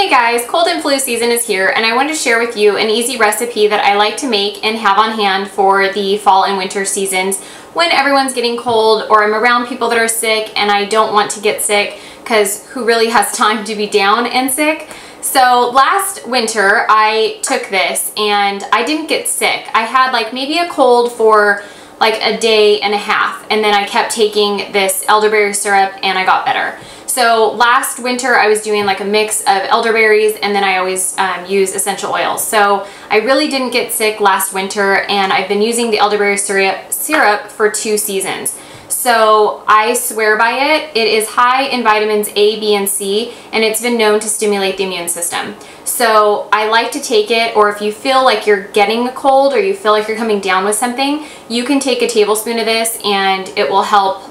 Hey guys, cold and flu season is here and I wanted to share with you an easy recipe that I like to make and have on hand for the fall and winter seasons when everyone's getting cold or I'm around people that are sick and I don't want to get sick because who really has time to be down and sick? So last winter I took this and I didn't get sick. I had like maybe a cold for like a day and a half and then I kept taking this elderberry syrup and I got better. So last winter I was doing like a mix of elderberries and then I always use essential oils. So I really didn't get sick last winter and I've been using the elderberry syrup for 2 seasons. So I swear by it. It is high in vitamins A, B, and C, and it's been known to stimulate the immune system. So I like to take it, or if you feel like you're getting a cold or you feel like you're coming down with something, you can take a tablespoon of this and it will help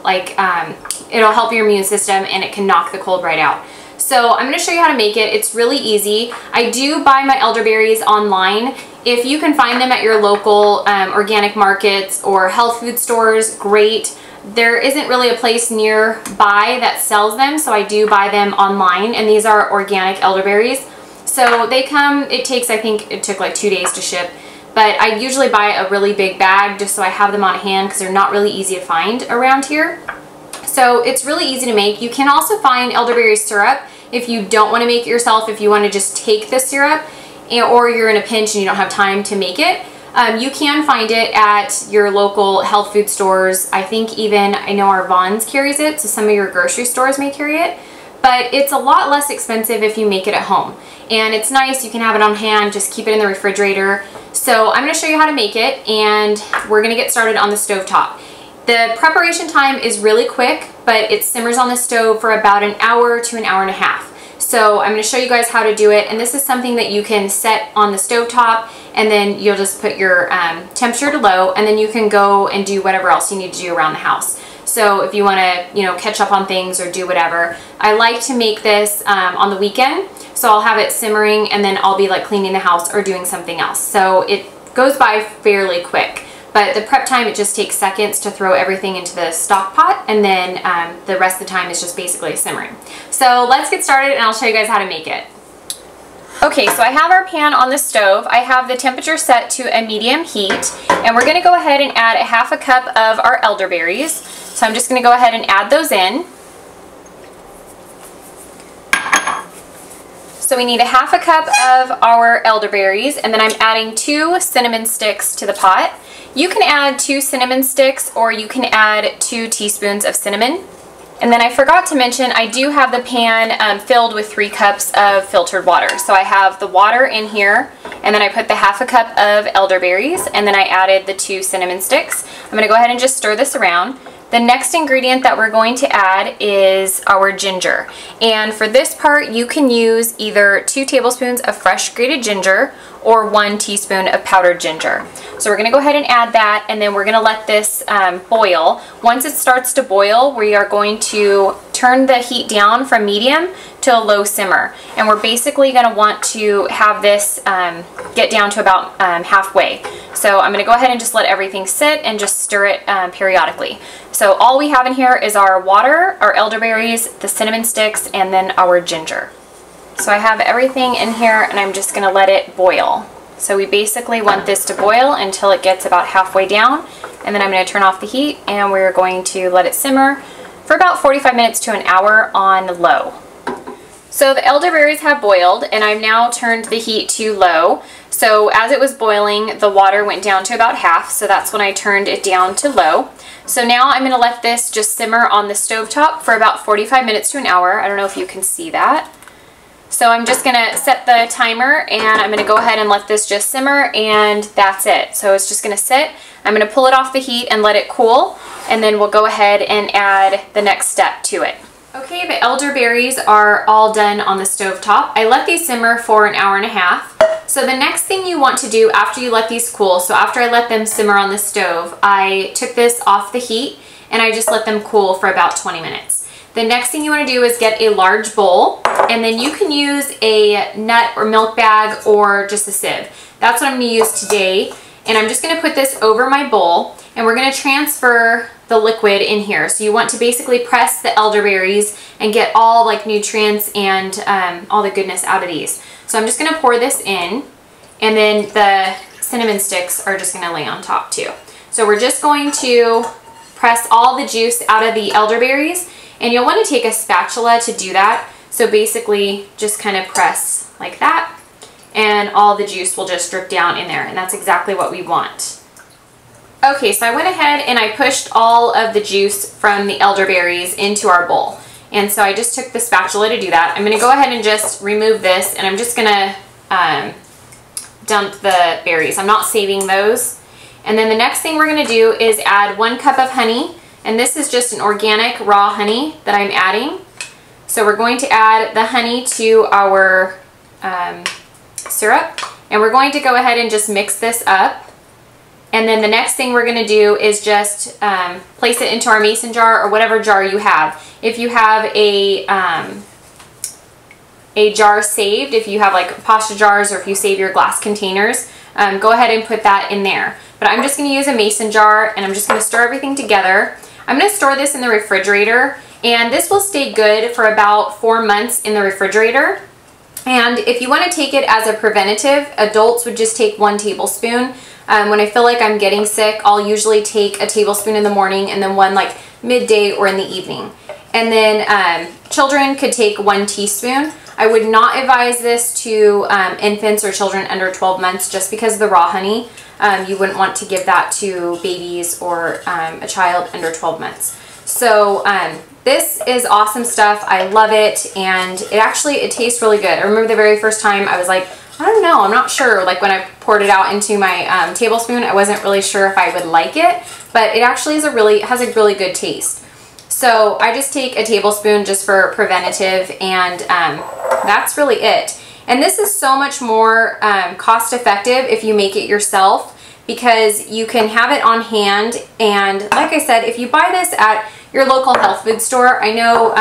it'll help your immune system and it can knock the cold right out. So I'm going to show you how to make it. It's really easy. I do buy my elderberries online. If you can find them at your local organic markets or health food stores, great. There isn't really a place nearby that sells them, so I do buy them online, and these are organic elderberries. So they come, it took like 2 days to ship, but I usually buy a really big bag just so I have them on hand because they're not really easy to find around here. So it's really easy to make. You can also find elderberry syrup if you don't want to make it yourself, if you want to just take the syrup, or you're in a pinch and you don't have time to make it. You can find it at your local health food stores. I think even, I know our Vons carries it, so some of your grocery stores may carry it, but it's a lot less expensive if you make it at home. And it's nice, you can have it on hand, just keep it in the refrigerator. So I'm going to show you how to make it, and we're going to get started on the stovetop. The preparation time is really quick, but it simmers on the stove for about an hour to an hour and a half. So I'm going to show you guys how to do it, and this is something that you can set on the stovetop, and then you'll just put your temperature to low, and then you can go and do whatever else you need to do around the house. So if you want to, you know, catch up on things or do whatever. I like to make this on the weekend, so I'll have it simmering, and then I'll be like cleaning the house or doing something else. So it goes by fairly quick, but the prep time, it just takes seconds to throw everything into the stock pot, and then the rest of the time is just basically simmering. So let's get started and I'll show you guys how to make it. Okay, so I have our pan on the stove. I have the temperature set to a medium heat, and we're gonna go ahead and add 1/2 cup of our elderberries. So I'm just gonna go ahead and add those in. So we need 1/2 cup of our elderberries, and then I'm adding 2 cinnamon sticks to the pot. You can add 2 cinnamon sticks, or you can add 2 teaspoons of cinnamon. And then I forgot to mention, I do have the pan filled with 3 cups of filtered water. So I have the water in here, and then I put the 1/2 cup of elderberries, and then I added the 2 cinnamon sticks. I'm going to go ahead and just stir this around. The next ingredient that we're going to add is our ginger. And for this part, you can use either 2 tablespoons of fresh grated ginger or 1 teaspoon of powdered ginger. So we're going to go ahead and add that, and then we're going to let this boil. Once it starts to boil, we are going to turn the heat down from medium to a low simmer. And we're basically going to want to have this get down to about halfway. So I'm going to go ahead and just let everything sit and just stir it periodically. So all we have in here is our water, our elderberries, the cinnamon sticks, and then our ginger. So I have everything in here, and I'm just going to let it boil. So we basically want this to boil until it gets about halfway down, and then I'm going to turn off the heat, and we're going to let it simmer for about 45 minutes to an hour on low. So the elderberries have boiled, and I've now turned the heat to low. So as it was boiling, the water went down to about half, so that's when I turned it down to low. So now I'm going to let this just simmer on the stovetop for about 45 minutes to an hour. I don't know if you can see that. So I'm just going to set the timer, and I'm going to go ahead and let this just simmer, and that's it. So it's just going to sit. I'm going to pull it off the heat and let it cool, and then we'll go ahead and add the next step to it. Okay, the elderberries are all done on the stovetop. I let these simmer for an hour and a half. So the next thing you want to do after you let these cool, so after I let them simmer on the stove, I took this off the heat and I just let them cool for about 20 minutes. The next thing you want to do is get a large bowl, and then you can use a nut or milk bag or just a sieve. That's what I'm going to use today. and I'm just going to put this over my bowl, and we're going to transfer the liquid in here. So you want to basically press the elderberries and get all like nutrients and all the goodness out of these. So I'm just going to pour this in, and then the cinnamon sticks are just going to lay on top too. So we're just going to press all the juice out of the elderberries, and you'll want to take a spatula to do that. So basically just kind of press like that, and all the juice will just drip down in there, and that's exactly what we want. Okay, so I went ahead and I pushed all of the juice from the elderberries into our bowl, and so I just took the spatula to do that. I'm going to go ahead and just remove this, and I'm just going to dump the berries. I'm not saving those. And then the next thing we're going to do is add 1 cup of honey, and this is just an organic raw honey that I'm adding. So we're going to add the honey to our syrup, and we're going to go ahead and just mix this up. And then the next thing we're going to do is just place it into our mason jar or whatever jar you have. If you have a jar saved, if you have like pasta jars, or if you save your glass containers, go ahead and put that in there. But I'm just going to use a mason jar, and I'm just going to stir everything together. I'm going to store this in the refrigerator, and this will stay good for about 4 months in the refrigerator. And if you want to take it as a preventative, adults would just take 1 tablespoon. When I feel like I'm getting sick, I'll usually take a tablespoon in the morning and then 1 like midday or in the evening. And then children could take 1 teaspoon. I would not advise this to infants or children under 12 months just because of the raw honey. You wouldn't want to give that to babies or a child under 12 months. So this is awesome stuff. I love it, and it tastes really good. I remember the very first time I was like, I don't know, I'm not sure. Like when I poured it out into my tablespoon, I wasn't really sure if I would like it, but it actually is has a really good taste. So I just take a tablespoon just for preventative, and that's really it. And this is so much more cost effective if you make it yourself, because you can have it on hand. And like I said, if you buy this at your local health food store, I know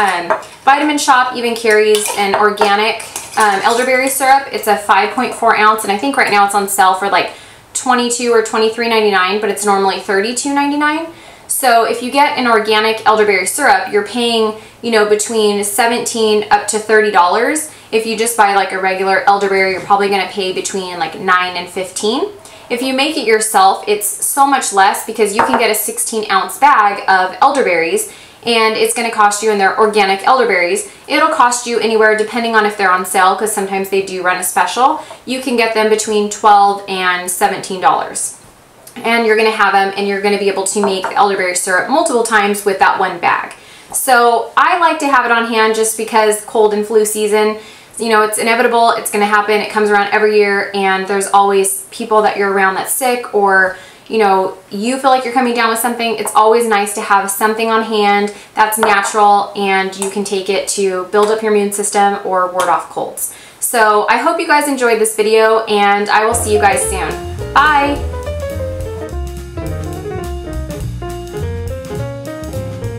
Vitamin Shoppe even carries an organic elderberry syrup. It's a 5.4 ounce, and I think right now it's on sale for like $22 or $23.99, but it's normally $32.99. So if you get an organic elderberry syrup, you're paying, you know, between $17 up to $30. If you just buy like a regular elderberry, you're probably going to pay between like $9 and $15. If you make it yourself, it's so much less, because you can get a 16-ounce bag of elderberries, and it's going to cost you, and they're organic elderberries, it'll cost you anywhere, depending on if they're on sale, because sometimes they do run a special. You can get them between $12 and $17. And you're going to have them, and you're going to be able to make the elderberry syrup multiple times with that 1 bag. So I like to have it on hand just because cold and flu season, you know, it's inevitable, it's going to happen, it comes around every year, and there's always people that you're around that's sick, or, you know, you feel like you're coming down with something. It's always nice to have something on hand that's natural, and you can take it to build up your immune system or ward off colds. So I hope you guys enjoyed this video, and I will see you guys soon. Bye!